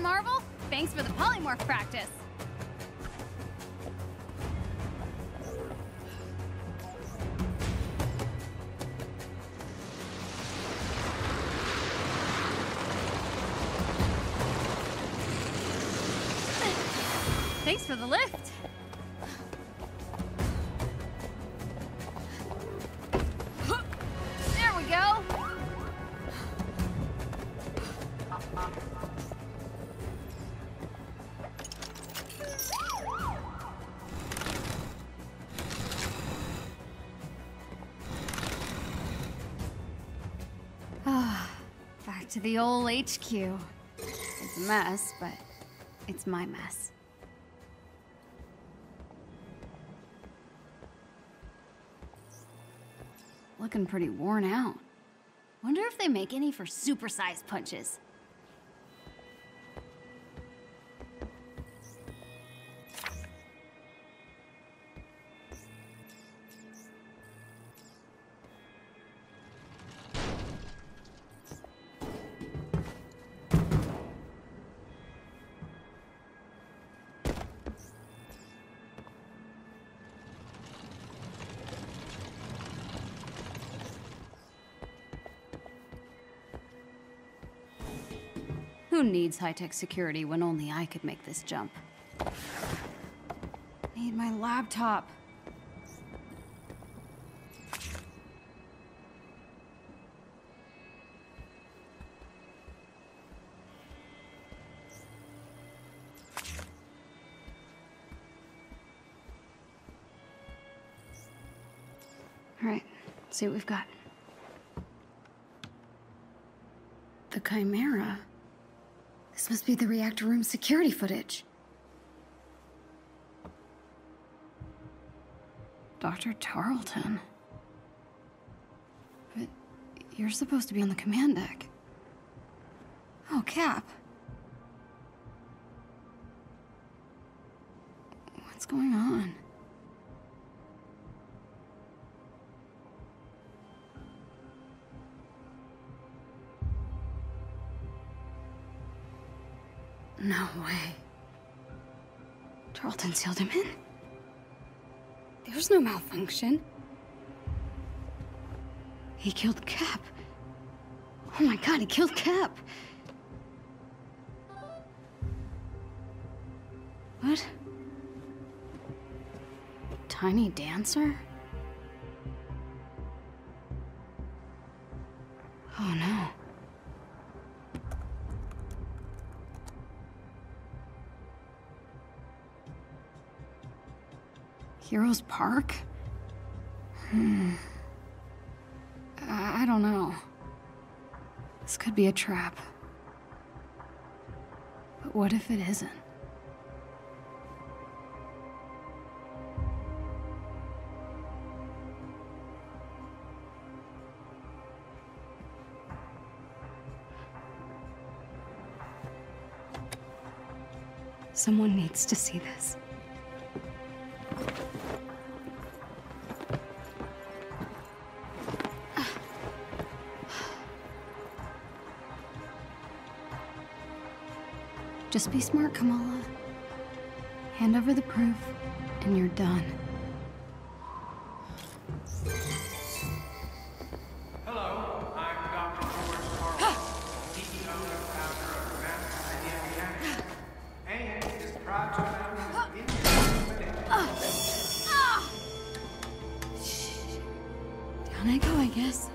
Captain Marvel, thanks for the polymorph practice. Thanks for the lift. There we go. Back to the old HQ. It's a mess, but it's my mess. Looking pretty worn out. Wonder if they make any for supersized punches. Who needs high-tech security when only I could make this jump? I need my laptop. All right, let's see what we've got. The Chimera? This must be the reactor room security footage. Dr. Tarleton? But you're supposed to be on the command deck. Oh, Cap. What's going on? No way. Tarleton sealed him in? There's no malfunction. He killed Cap. Oh my god, he killed Cap! What? Tiny Dancer? Oh no. Heroes Park? I don't know. This could be a trap. But what if it isn't? Someone needs to see this. Just be smart, Kamala. Hand over the proof, and you're done. Hello, I'm Dr. George Farwell, D.E.O. founder of the IDF Academy, and is proud to announce the initiative. Down I go, I guess.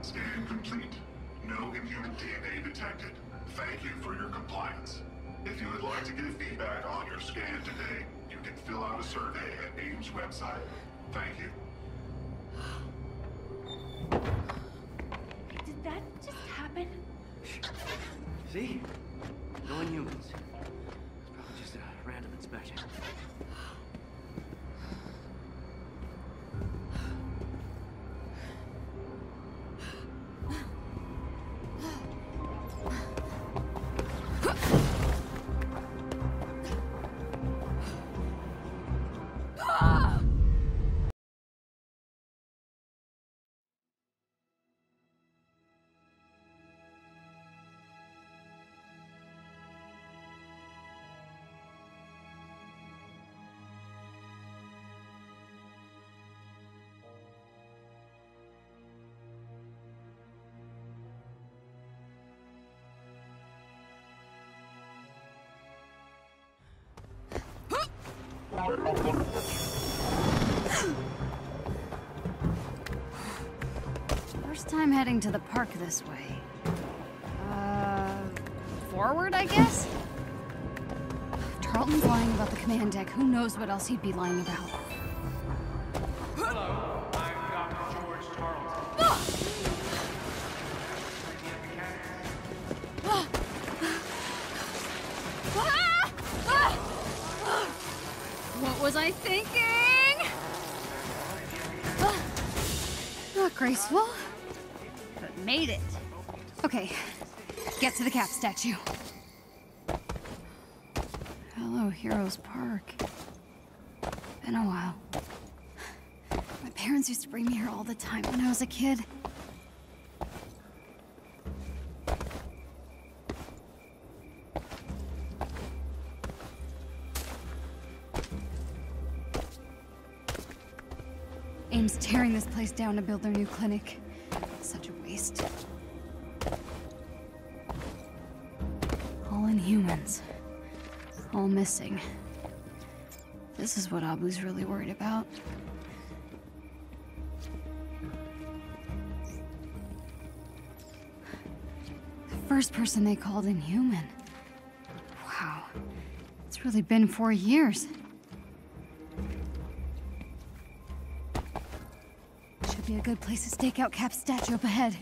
Scan complete. No inhuman DNA detected. Thank you for your compliance. If you would like to give feedback on your scan today, you can fill out a survey at AIM's website. Thank you. Did that just happen? See? No inhumans. It's probably just a random inspection. First time heading to the park this way. Forward, I guess? If Tarleton's lying about the command deck, who knows what else he'd be lying about. Hello, I'm Dr. George Tarleton. What was I thinking? Not graceful, but made it. Okay, get to the cap statue. Hello, Heroes Park. Been a while. My parents used to bring me here all the time when I was a kid. Tearing this place down to build their new clinic. Such a waste. All inhumans. All missing. This is what Abu's really worried about. The first person they called inhuman. Wow. It's really been 4 years. Be a good place to stake out Cap's statue up ahead.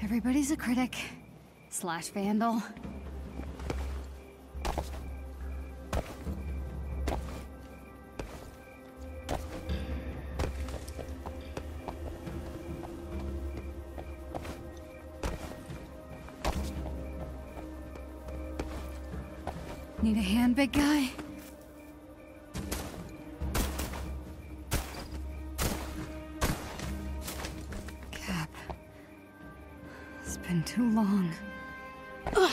Everybody's a critic, slash vandal. Need a hand, big guy? Cap. It's been too long. Ugh.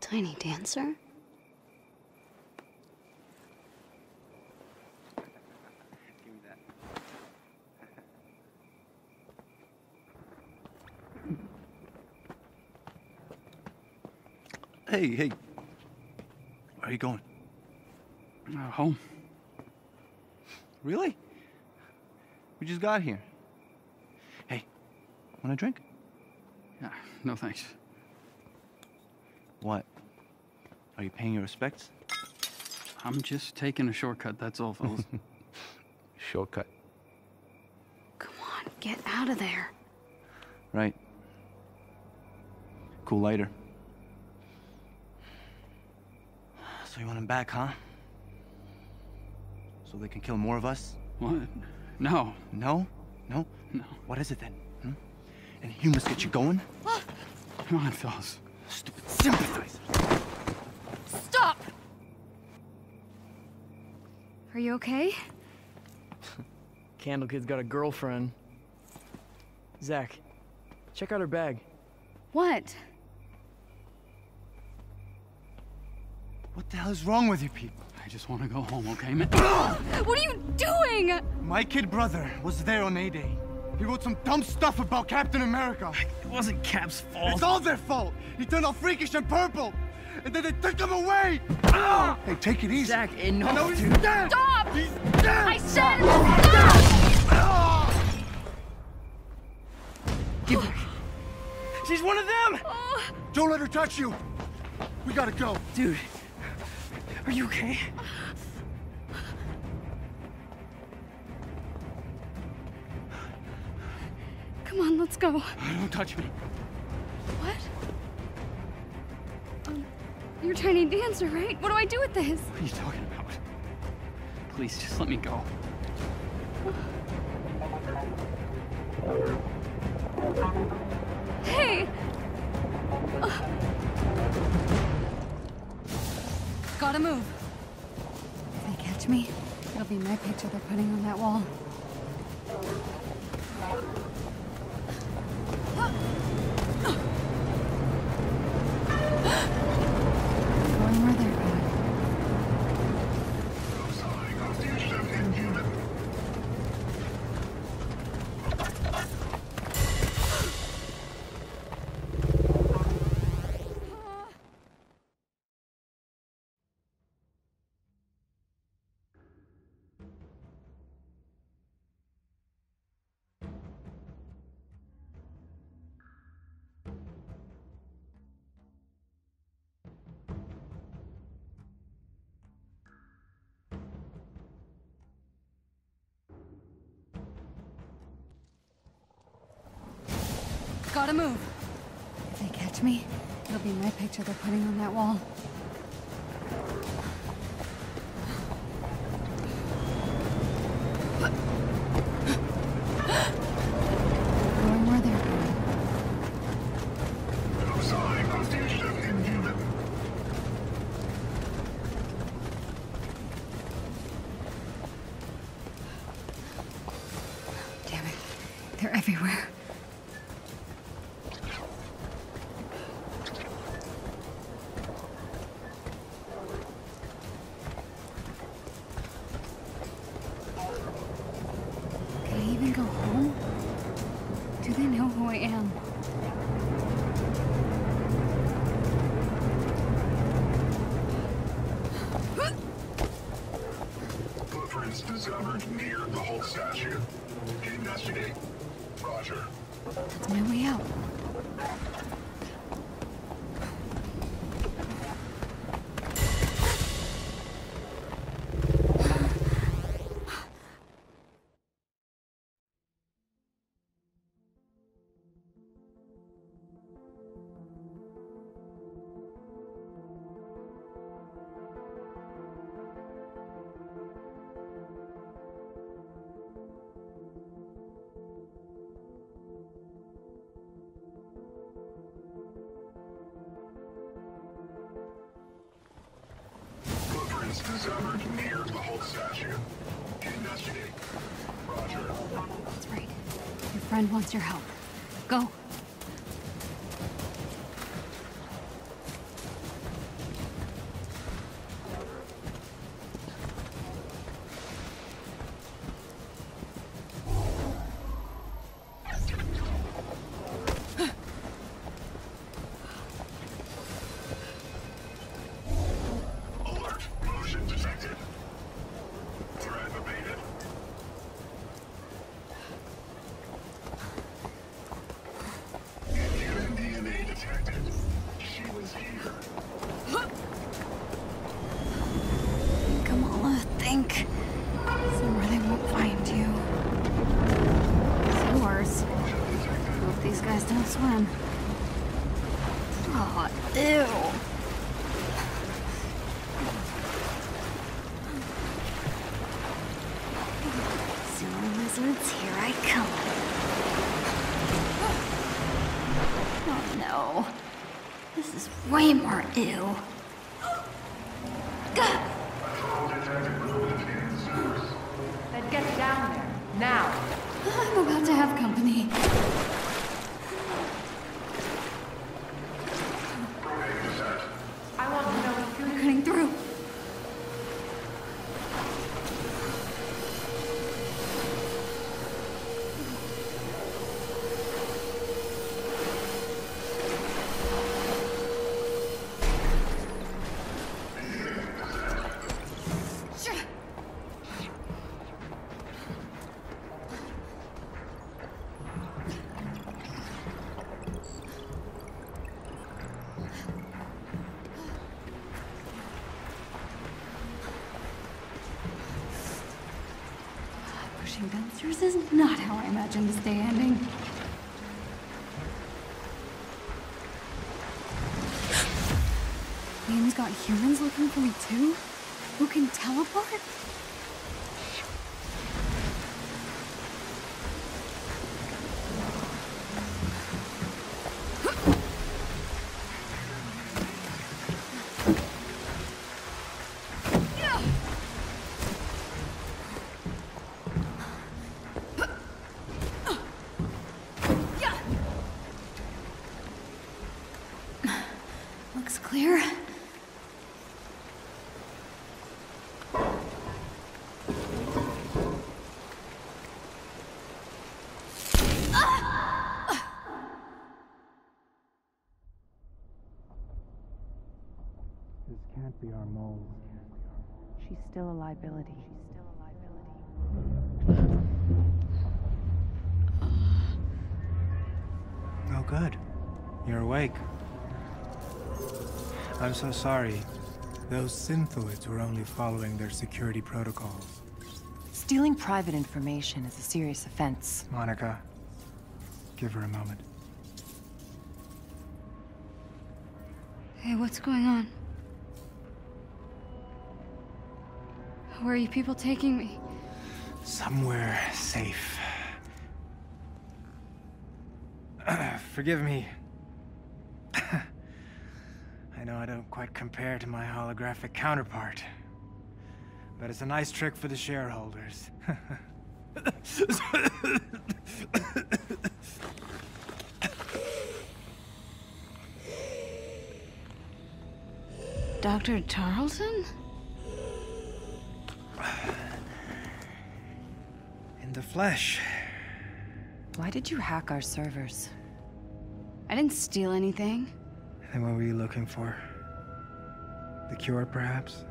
Tiny dancer? Give me that. Hey. Where are you going? Home. Really? We just got here. Hey, want a drink? No thanks. What? Are you paying your respects? I'm just taking a shortcut, that's all, fellas. Shortcut. Come on, get out of there. Right. Cool later. So you want him back, huh? So they can kill more of us? What? No. No? No? No. What is it then? Hmm? And you must get you going? Come on, fellas. Stupid sympathizer. Stop! Are you okay? Candle Kid's got a girlfriend. Zach, check out her bag. What? What the hell is wrong with you people? I just want to go home, okay? What are you doing? My kid brother was there on A-Day. He wrote some dumb stuff about Captain America. It wasn't Cap's fault. It's all their fault. He turned all freakish and purple. And then they took him away! Hey, take it easy. Zach, enough. No, he's dead! Stop! He's dead! I said stop! Give her. She's one of them! Oh. Don't let her touch you. We gotta go. Dude, are you okay? Come on, let's go. Don't touch me. What? You're a tiny dancer, right? What do I do with this? What are you talking about? Please, just let me go. Hey! Gotta move. If they catch me, it'll be my picture they're putting on that wall. Gotta move. If they catch me, it'll be my picture they're putting on that wall. Damn it. They're everywhere. Discovered near the whole statue. Investigate. Roger. That's right. Your friend wants your help. Go. Ew. Let's get down there, now! I'm about to have company. I want to know if you're cutting through. Bouncers is not how I imagined this day ending. AIM's got humans looking for me too? Who can teleport? She's still a liability. Oh, good. You're awake. I'm so sorry. Those synthoids were only following their security protocols. Stealing private information is a serious offense. Monica, give her a moment. Hey, what's going on? Where are you people taking me? Somewhere safe. Forgive me. I know I don't quite compare to my holographic counterpart, but it's a nice trick for the shareholders. Dr. Tarleton? In the flesh. Why did you hack our servers? I didn't steal anything. Then what were you looking for? The cure, perhaps?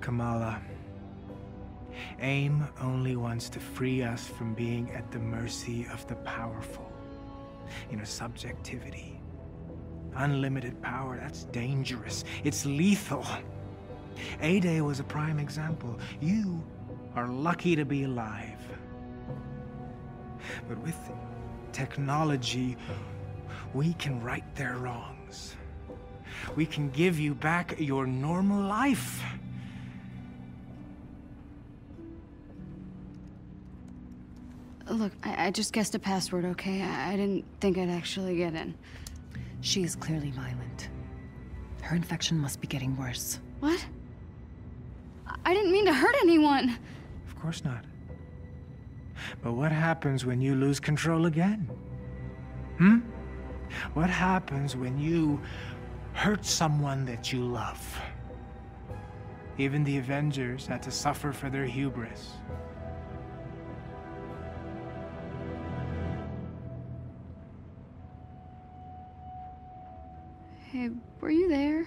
Kamala, AIM only wants to free us from being at the mercy of the powerful. You know, subjectivity. Unlimited power, that's dangerous. It's lethal. A-Day was a prime example. You are lucky to be alive. But with technology, we can right their wrongs. We can give you back your normal life. Look, I just guessed a password, okay? I didn't think I'd actually get in. She is clearly violent. Her infection must be getting worse. What? I didn't mean to hurt anyone! Of course not. But what happens when you lose control again? Hmm? What happens when you hurt someone that you love? Even the Avengers had to suffer for their hubris. Hey, were you there?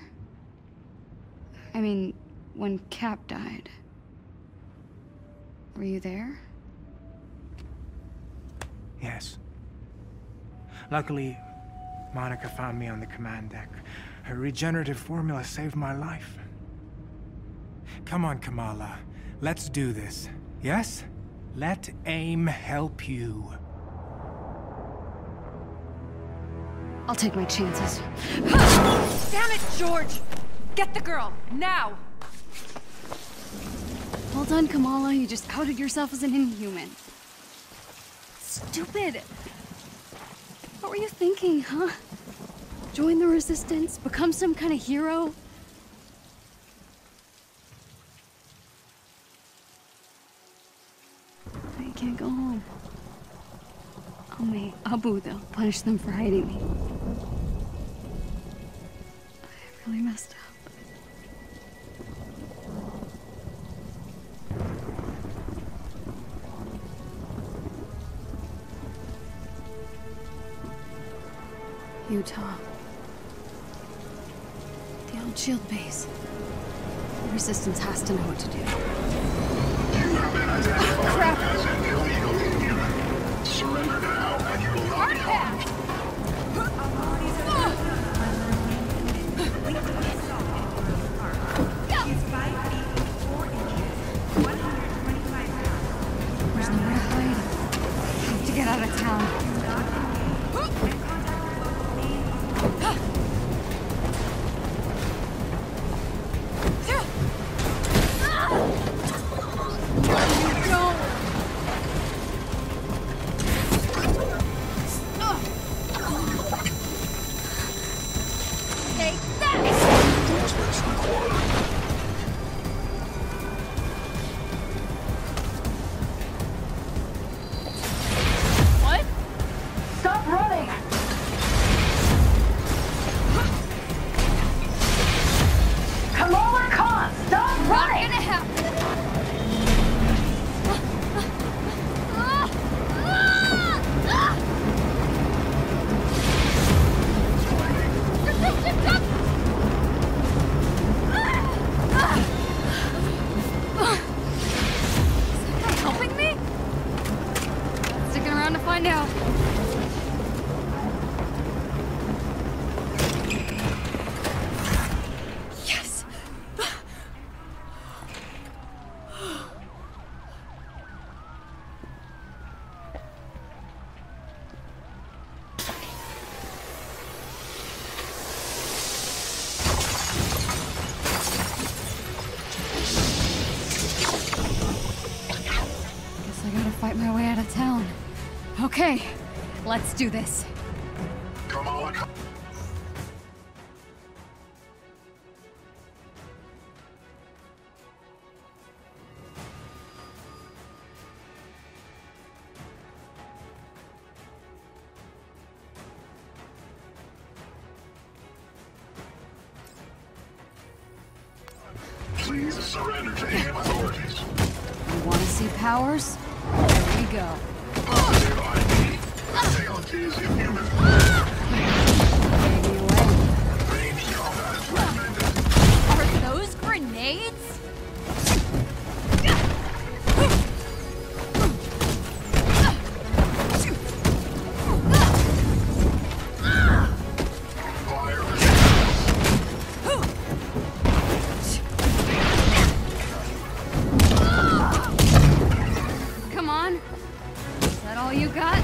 I mean, when Cap died. Were you there? Yes. Luckily, Monica found me on the command deck. Her regenerative formula saved my life. Come on, Kamala. Let's do this. Yes? Let AIM help you. I'll take my chances. Damn it, George! Get the girl, now! Well done, Kamala. You just outed yourself as an inhuman. Stupid! What were you thinking, huh? Join the resistance? Become some kind of hero? Abu, they'll punish them for hiding me. I really messed up. Utah. The old shield base. The resistance has to know what to do. Oh, crap! As an illegal inhuman. Surrender now and you will not be harmed. There's no way to hide. I have to get out of town. Okay, let's do this. Kamala Khan. Please surrender to AIM authorities. You want to see powers? Here we go. Are those grenades? Come on. Is that all you got?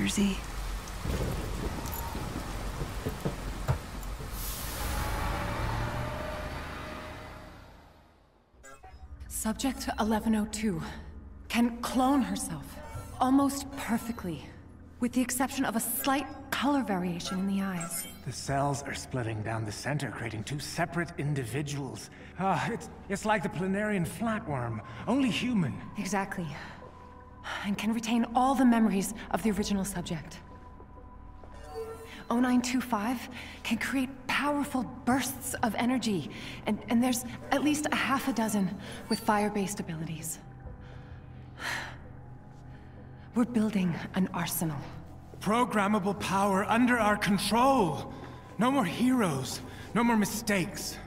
Jersey. Subject 1102 can clone herself almost perfectly, with the exception of a slight color variation in the eyes. The cells are splitting down the center, creating two separate individuals. It's like the planarian flatworm, only human. Exactly. And can retain all the memories of the original subject. 0925 can create powerful bursts of energy, and there's at least a half a dozen with fire-based abilities. We're building an arsenal. Programmable power under our control! No more heroes, no more mistakes.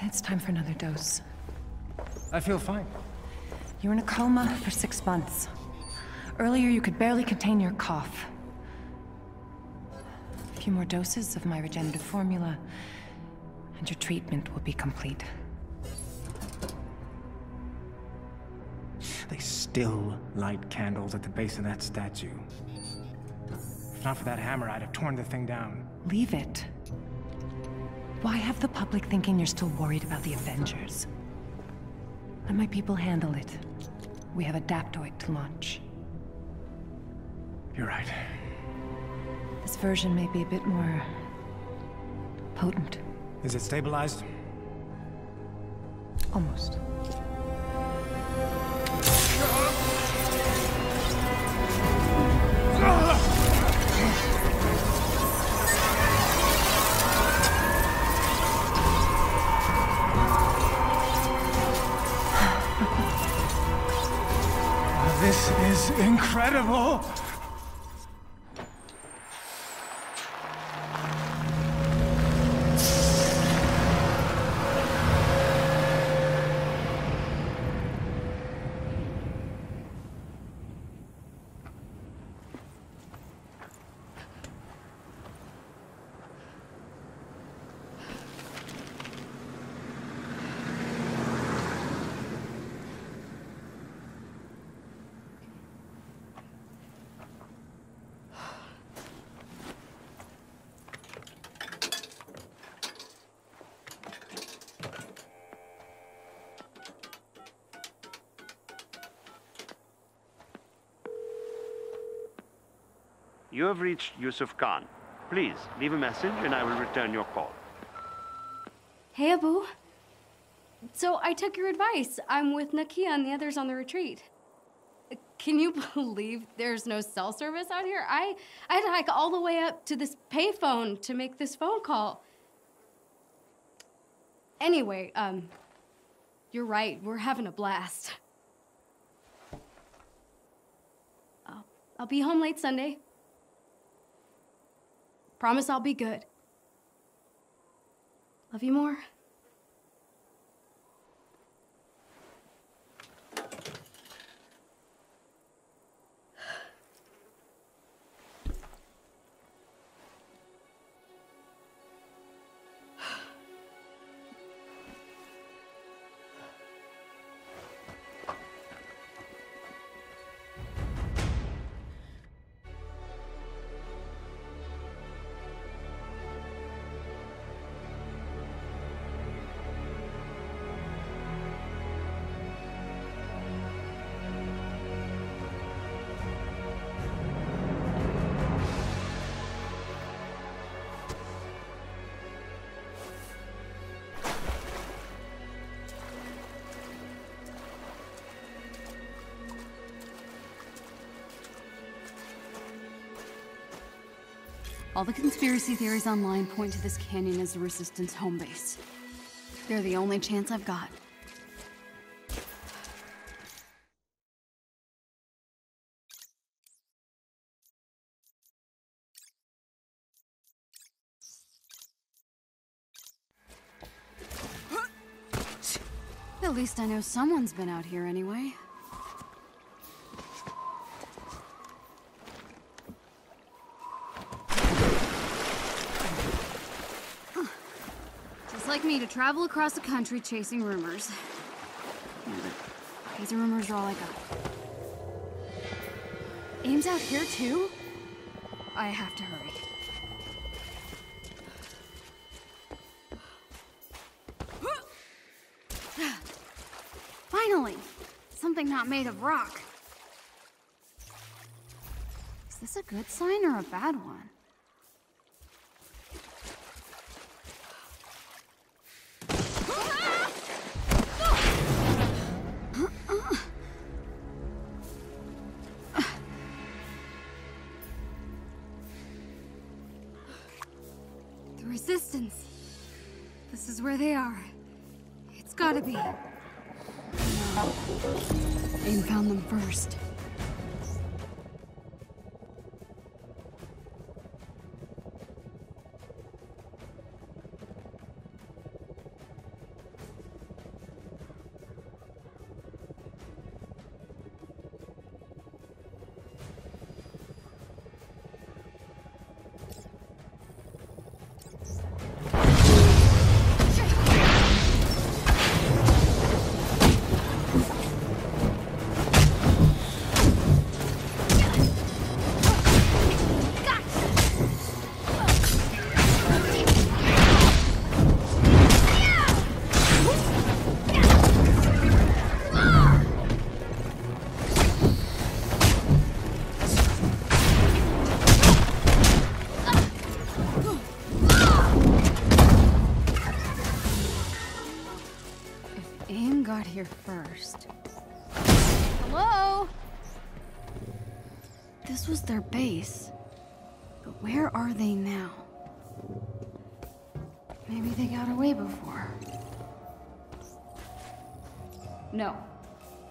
It's time for another dose. I feel fine. You're in a coma for 6 months. Earlier, you could barely contain your cough. A few more doses of my regenerative formula, and your treatment will be complete. They still light candles at the base of that statue. If not for that hammer, I'd have torn the thing down. Leave it. Why have the public thinking you're still worried about the Avengers? Let my people handle it. We have a Daptoid to launch. You're right. This version may be a bit more potent. Is it stabilized? Almost. This is incredible! You have reached Yusuf Khan. Please, leave a message and I will return your call. Hey, Abu. So I took your advice. I'm with Nakia and the others on the retreat. Can you believe there's no cell service out here? I had to hike all the way up to this payphone to make this phone call. Anyway, you're right. We're having a blast. I'll be home late Sunday. Promise I'll be good. Love you more. All the conspiracy theories online point to this canyon as the Resistance home base. They're the only chance I've got. At least I know someone's been out here anyway. To travel across the country chasing rumors. These rumors are all I got. AIM's out here too? I have to hurry. Finally! Something not made of rock. Is this a good sign or a bad one? The resistance. This is where they are. It's gotta be. AIM found them first. Here first. Hello? This was their base, but where are they now? Maybe they got away before. No.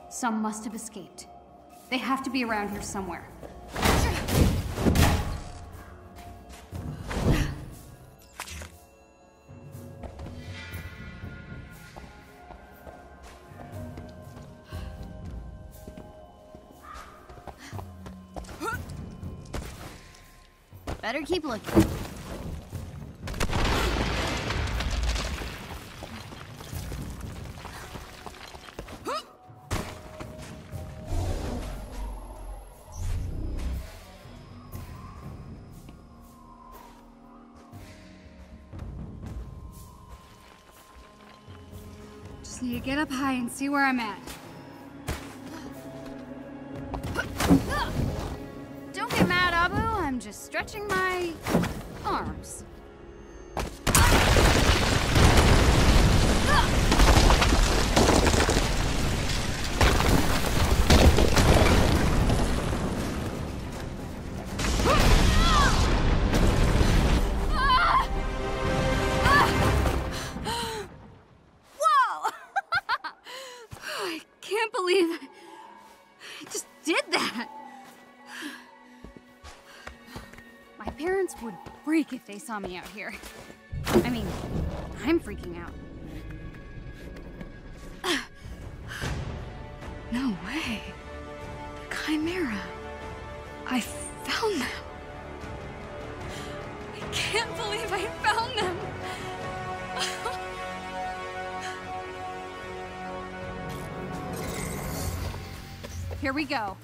Some must have escaped. They have to be around here somewhere. Better keep looking. Just need to get up high and see where I'm at. Don't get mad, Abu. I'm just stretching my arms. If they saw me out here. I mean, I'm freaking out. No way. The Chimera. I found them. I can't believe I found them. Here we go.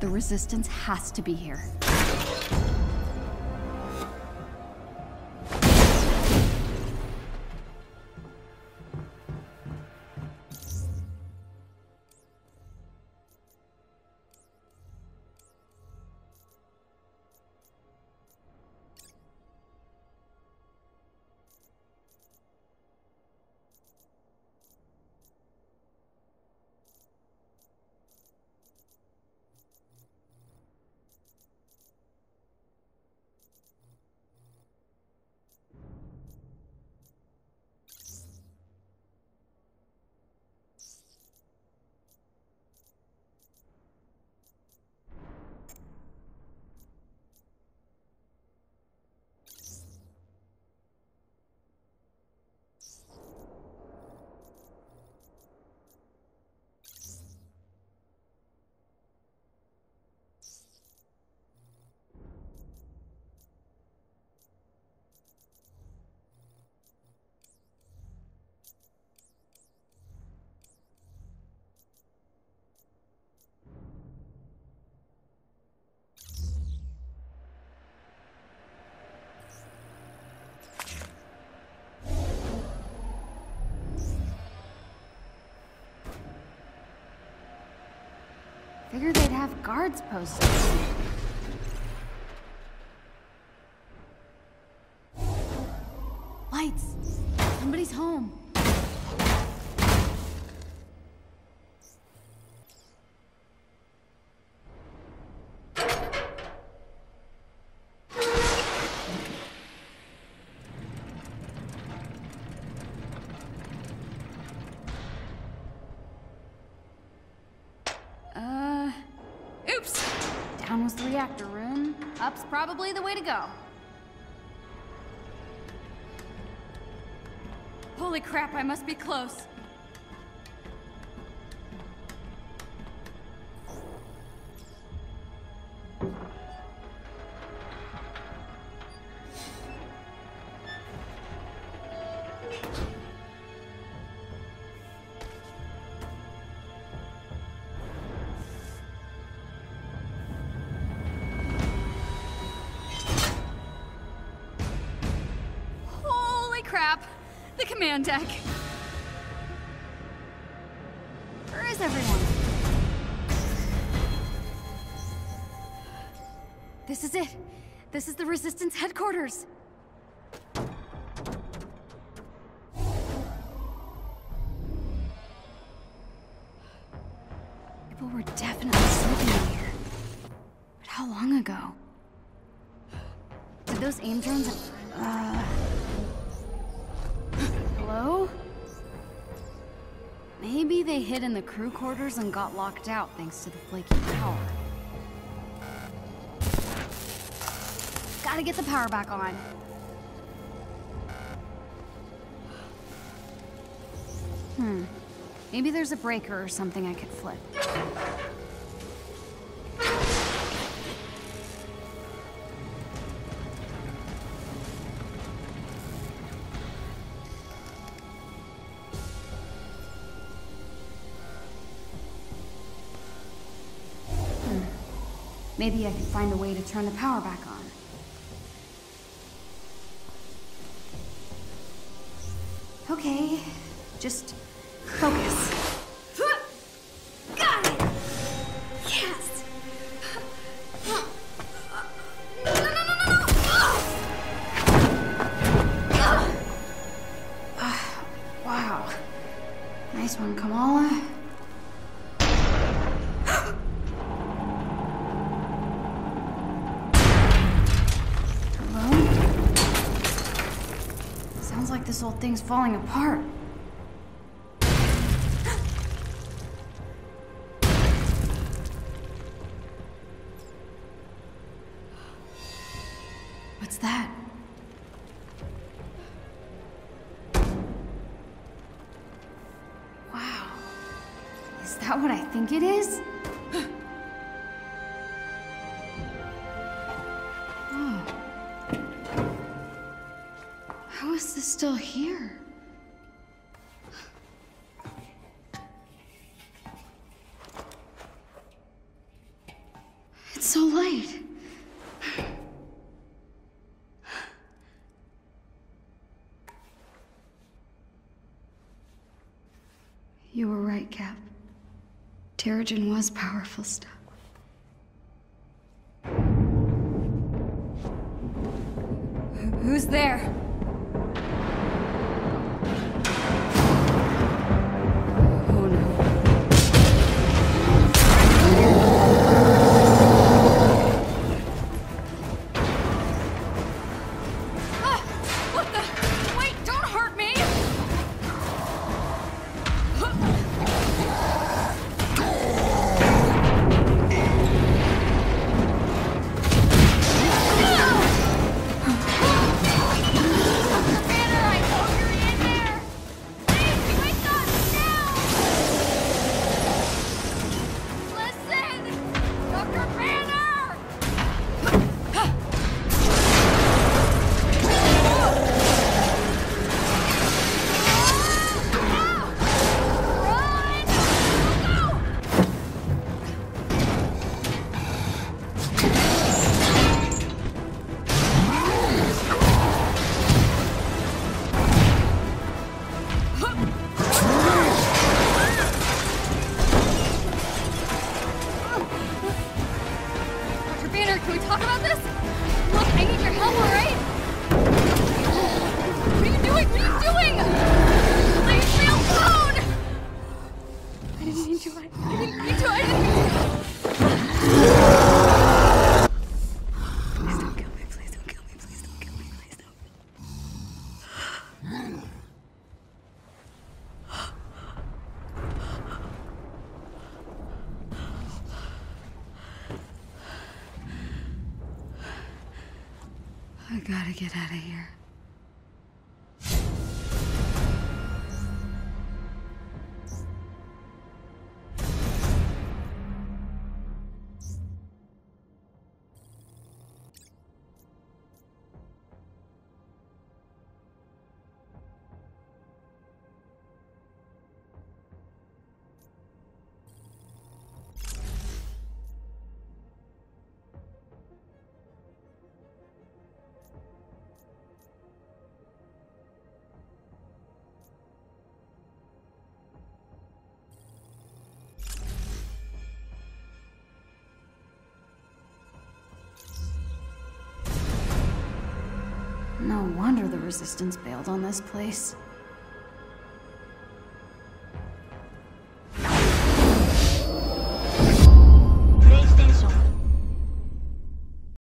The Resistance has to be here. Figured they'd have guards posted. Lights! Somebody's home. Reactor room. Up's probably the way to go. Holy crap, I must be close. Command deck. Where is everyone? This is it. This is the Resistance headquarters. People were definitely sleeping in here. But how long ago? Did those AIM drones... Maybe they hid in the crew quarters and got locked out thanks to the flaky power. Gotta get the power back on. Maybe there's a breaker or something I could flip. Maybe I could find a way to turn the power back on. Okay, just focus. Got it! Yes! No, no, no, no, no! Wow. Nice one, Kamala. This whole thing's falling apart. What's that? Wow. Is that what I think it is? Still here. It's so late. You were right, Cap. Terrigen was powerful stuff. Who's there? Gotta get out of here. No wonder the Resistance bailed on this place.